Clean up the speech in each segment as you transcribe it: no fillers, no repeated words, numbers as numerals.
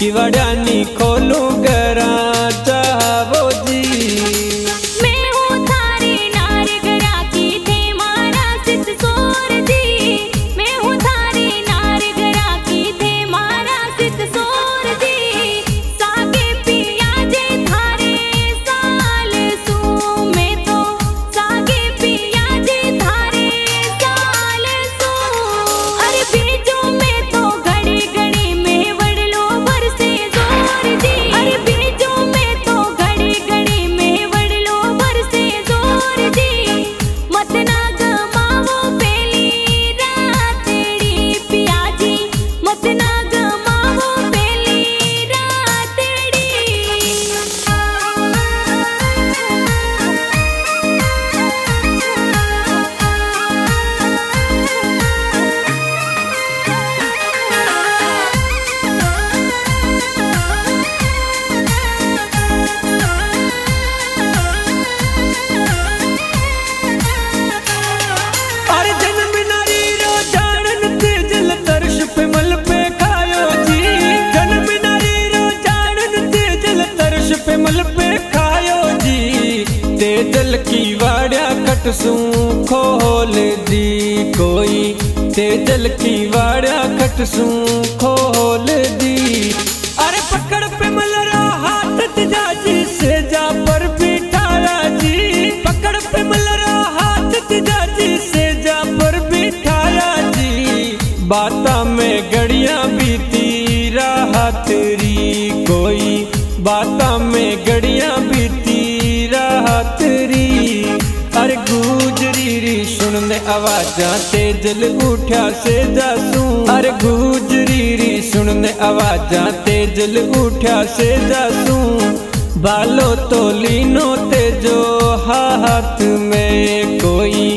किवाड़ानी खोलू गरा चाहो जी। मैं हूँ थारी नार गरा की थे मारा सिस सोर जी। मैं हूँ थारी नार गरा की थे मारा सिस सोर जी। साके पिया जे थारे साल सू में तो साके पिया जे थारे साल सू। अरे बीजू में तो घड़े घड़े में वड़लो भर से जोर जी। अरे बीजू में तो घड़े घड़े में वड़लो भर से जोर जी। मत ना गमावो पहली रातड़ी पिया जी। मत ना गमावो पहली अरे जन्म नारी रो जानन तेजल तर्श पे मल पे खायो जी। जन्म नारी रो जानन तेजल तर्श पे मल पे खायो जी। तेजल की वाड़िया खटसू खोल दी कोई। तेजल की वाड़िया खटसू खोल दी। अरे पकड़ पे मलरा हाथ तेजाजी सेजा पर बिठाया जी। पकड़ पे मलरा हाथ तेजाजी सेजा पर बिठाया जी। बाता में घड़िया बीती रहा तेरी कोई। बाता में घड़िया बीती रहा तेरी। अरे गुजरी री सुन दे आवाजा तेजल उठा सेजा सू। अरे गुजरी री सुन दे आवाजा तेजल उठा सेजा सू। बालो तो लीनो तेजो हाथ में कोई।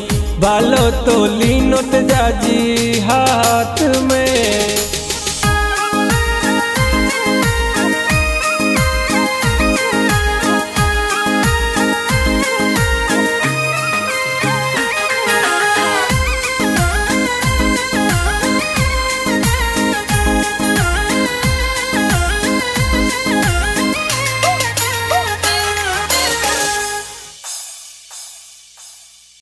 बालो तो लीनो तेजाजी हाथ में।